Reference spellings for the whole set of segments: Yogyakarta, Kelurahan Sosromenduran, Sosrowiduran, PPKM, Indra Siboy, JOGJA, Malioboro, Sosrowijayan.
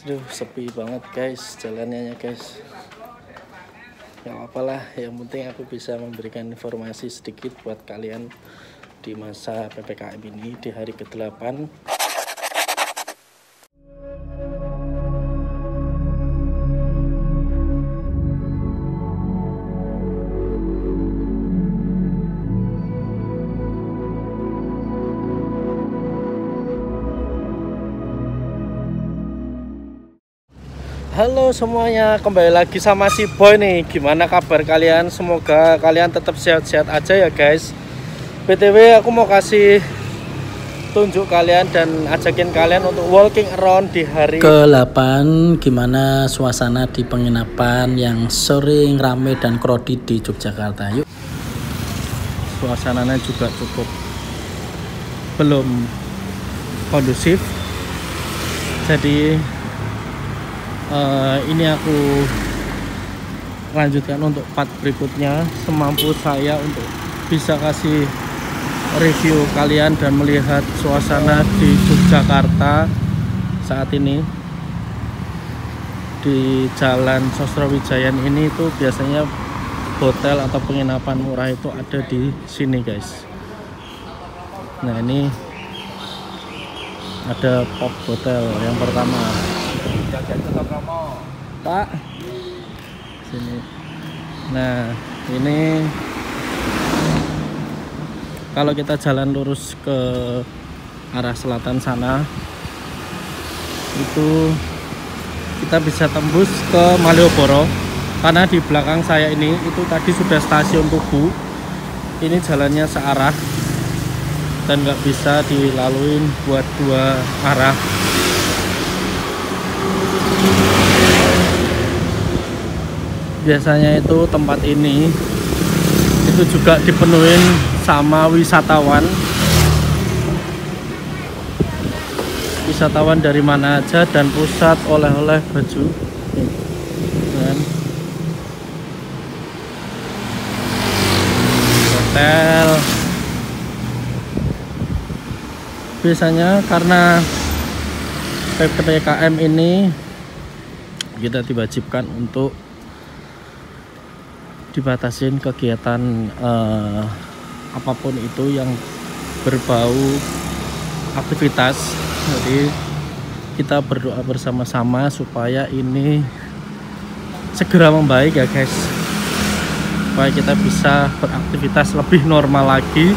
Aduh, sepi banget guys jalannya guys. Yang apalah, yang penting aku bisa memberikan informasi sedikit buat kalian di masa PPKM ini di hari ke-8. Halo semuanya, kembali lagi sama si Boy nih. Gimana kabar kalian? Semoga kalian tetap sehat-sehat aja ya guys. BTW aku mau kasih tunjuk kalian dan ajakin kalian untuk walking around di hari ke-8. Gimana suasana di penginapan yang sering rame dan crowded di Yogyakarta. Yuk. Suasananya juga cukup belum kondusif. Jadi ini aku lanjutkan untuk part berikutnya semampu saya untuk bisa kasih review kalian dan melihat suasana di Yogyakarta saat ini. Di Jalan Sosrowijayan ini itu biasanya hotel atau penginapan murah itu ada di sini guys. Nah ini ada Pop Hotel yang pertama. Pak, sini. Nah, ini kalau kita jalan lurus ke arah selatan sana, itu kita bisa tembus ke Malioboro. Karena di belakang saya ini itu tadi sudah stasiun Tugu. Ini jalannya searah dan nggak bisa dilaluin buat dua arah. Biasanya itu tempat ini itu juga dipenuhin sama wisatawan dari mana aja dan pusat oleh-oleh baju. Dan hotel biasanya karena PPKM ini kita diwajibkan untuk dibatasin kegiatan apapun itu yang berbau aktivitas. Jadi kita berdoa bersama-sama supaya ini segera membaik ya guys, supaya kita bisa beraktivitas lebih normal lagi,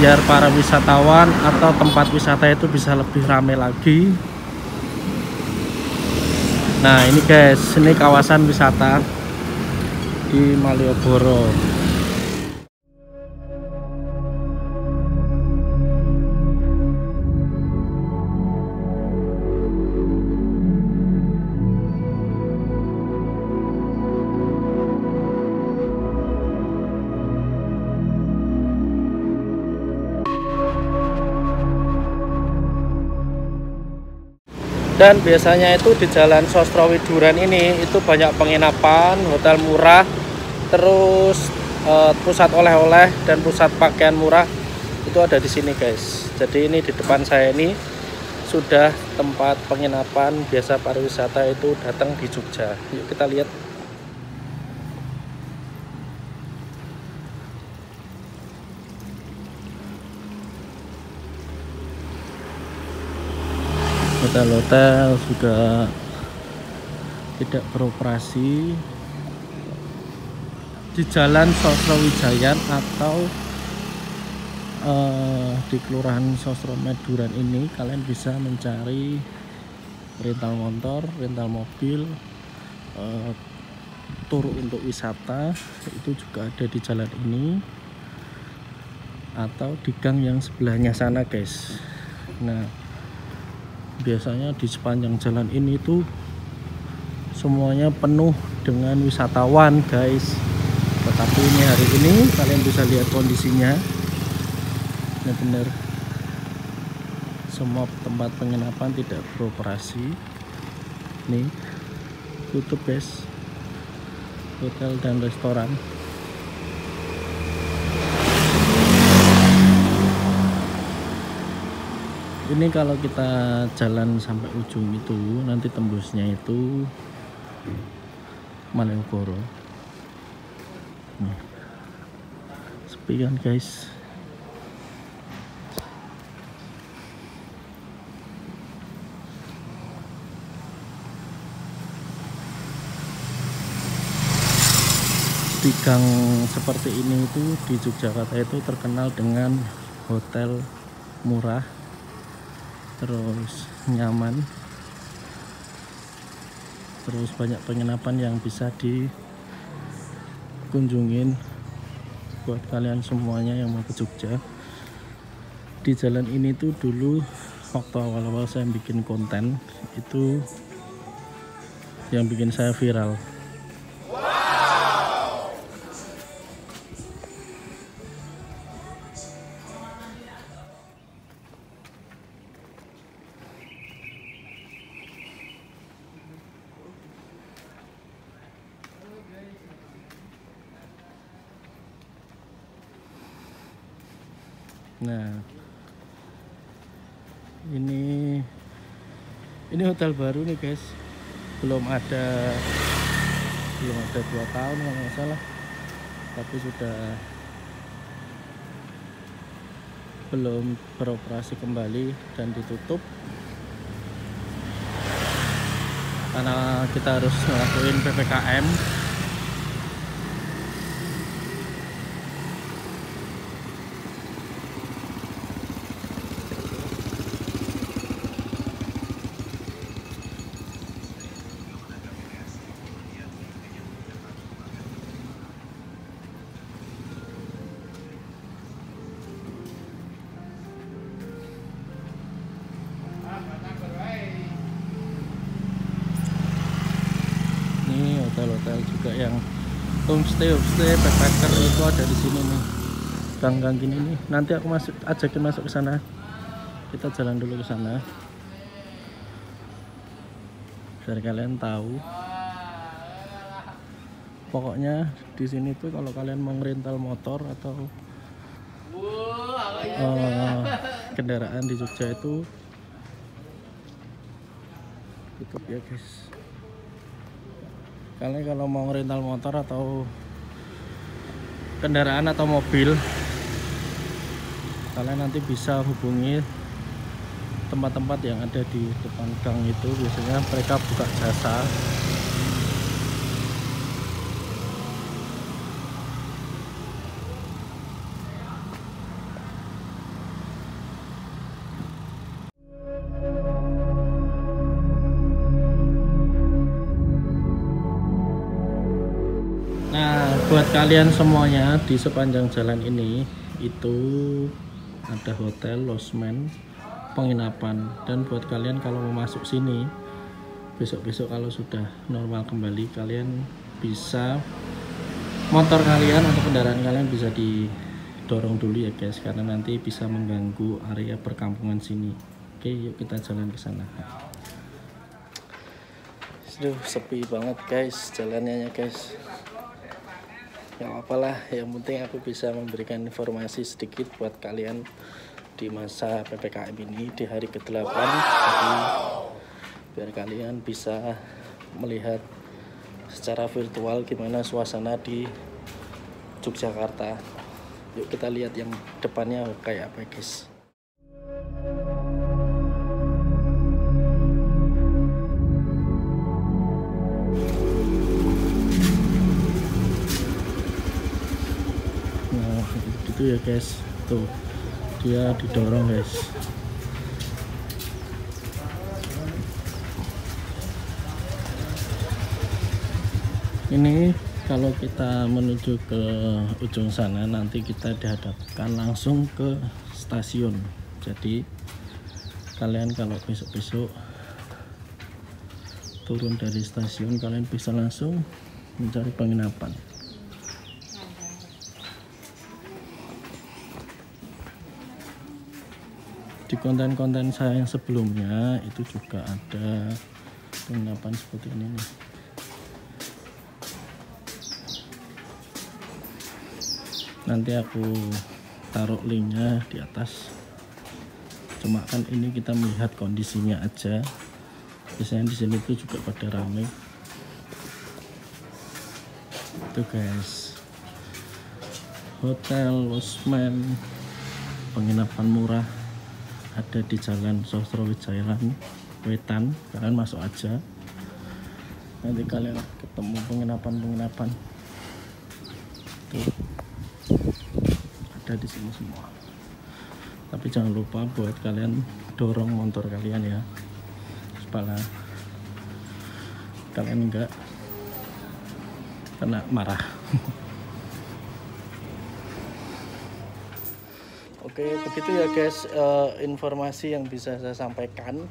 biar para wisatawan atau tempat wisata itu bisa lebih ramai lagi. Nah ini guys, ini kawasan wisata di Malioboro. Dan biasanya itu di Jalan Sosrowiduran ini itu banyak penginapan, hotel murah, terus pusat oleh-oleh dan pusat pakaian murah itu ada di sini guys. Jadi ini di depan saya ini sudah tempat penginapan biasa pariwisata itu datang di Jogja. Yuk kita lihat. Hotel-hotel sudah tidak beroperasi di Jalan Sosrowijayan atau di Kelurahan Sosromenduran ini. Kalian bisa mencari rental motor, rental mobil, tur untuk wisata itu juga ada di jalan ini atau di gang yang sebelahnya sana guys. Nah biasanya di sepanjang jalan ini tuh semuanya penuh dengan wisatawan guys. Tetapi ini hari ini kalian bisa lihat kondisinya benar-benar semua tempat penginapan tidak beroperasi. Nih tutup guys, hotel dan restoran. Ini kalau kita jalan sampai ujung itu nanti tembusnya itu Malioboro. Sepi kan guys. Di gang seperti ini itu di Yogyakarta itu terkenal dengan hotel murah, terus nyaman, terus banyak penginapan yang bisa dikunjungin buat kalian semuanya yang mau ke Jogja. Di jalan ini tuh dulu waktu awal-awal saya bikin konten itu yang bikin saya viral. Nah, ini hotel baru nih guys, belum ada 2 tahun kalau nggak salah, tapi sudah belum beroperasi kembali dan ditutup karena kita harus ngelakuin PPKM. Hotel juga yang homestay backpacker itu ada di sini nih, gang-gang gini nih. Nanti aku ajakin masuk ke sana. Kita jalan dulu ke sana biar kalian tahu. Pokoknya di sini tuh kalau kalian mau rental motor atau kendaraan di Jogja itu tutup ya guys. Kalian kalau mau rental motor atau kendaraan atau mobil, kalian nanti bisa hubungi tempat-tempat yang ada di depan gang itu, biasanya mereka buka jasa. Buat kalian semuanya di sepanjang jalan ini itu ada hotel, losmen, penginapan. Dan buat kalian kalau mau masuk sini besok-besok kalau sudah normal kembali, kalian bisa motor kalian atau kendaraan kalian bisa didorong dulu ya guys, karena nanti bisa mengganggu area perkampungan sini. Oke, yuk kita jalan ke sana. Aduh, sepi banget guys jalannya ya guys. Yang apalah, yang penting aku bisa memberikan informasi sedikit buat kalian di masa PPKM ini di hari ke-8. Jadi, biar kalian bisa melihat secara virtual gimana suasana di Yogyakarta. Yuk kita lihat yang depannya kayak apa guys. Itu ya guys, tuh dia didorong guys. Ini kalau kita menuju ke ujung sana nanti kita dihadapkan langsung ke stasiun. Jadi kalian kalau besok-besok turun dari stasiun kalian bisa langsung mencari penginapan. Di konten-konten saya yang sebelumnya itu juga ada penginapan seperti ini nih. Nanti aku taruh linknya di atas. Cuma kan ini kita melihat kondisinya aja. Biasanya di sini itu juga pada rame. Itu guys. Hotel Losmen penginapan murah ada di Jalan Sosrowijayan Wetan. Kalian masuk aja. Nanti kalian ketemu penginapan-penginapan. Tuh. Ada di sini semua. Tapi jangan lupa buat kalian dorong motor kalian ya. Supaya kalian enggak kena marah. Oke, begitu ya guys informasi yang bisa saya sampaikan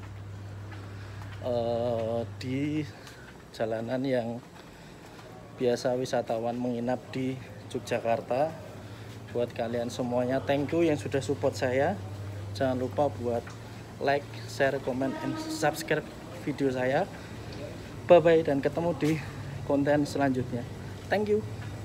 di jalanan yang biasa wisatawan menginap di Yogyakarta. Buat kalian semuanya, thank you yang sudah support saya. Jangan lupa buat like, share, comment, and subscribe video saya. Bye-bye dan ketemu di konten selanjutnya. Thank you.